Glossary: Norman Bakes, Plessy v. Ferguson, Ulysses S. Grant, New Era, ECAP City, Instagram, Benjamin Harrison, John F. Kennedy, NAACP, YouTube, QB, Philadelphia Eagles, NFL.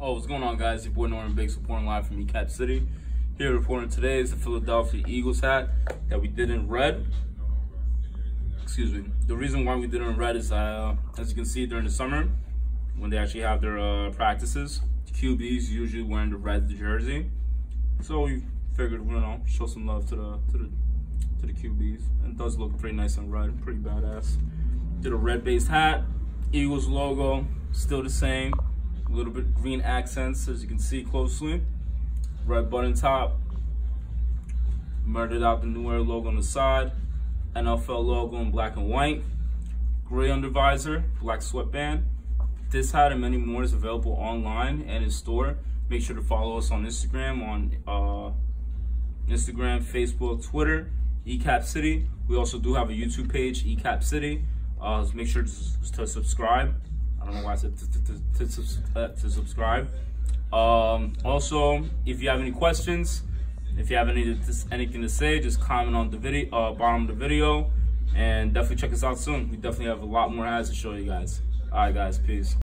Oh, what's going on, guys? Your boy Norman Bakes reporting live from ECAP City. Here reporting today is the Philadelphia Eagles hat that we did in red. Excuse me. The reason why we did it in red is, as you can see, during the summer, when they actually have their practices, the QBs usually wearing the red jersey. So we figured, you know, show some love to the QBs. And it does look pretty nice and red, pretty badass. Did a red-based hat, Eagles logo, still the same. A little bit green accents, as you can see closely. Red button top. Murdered out the New Era logo on the side. NFL logo in black and white. Gray undervisor, black sweatband. This hat and many more is available online and in store. Make sure to follow us on Instagram, Facebook, Twitter, ECAP City. We also do have a YouTube page, ECAP City. So make sure to subscribe. I don't know why I said to subscribe. Also, if you have any questions, if you have anything to say, just comment on the video, bottom of the video, and definitely check us out soon. We definitely have a lot more ads to show you guys. All right, guys, peace.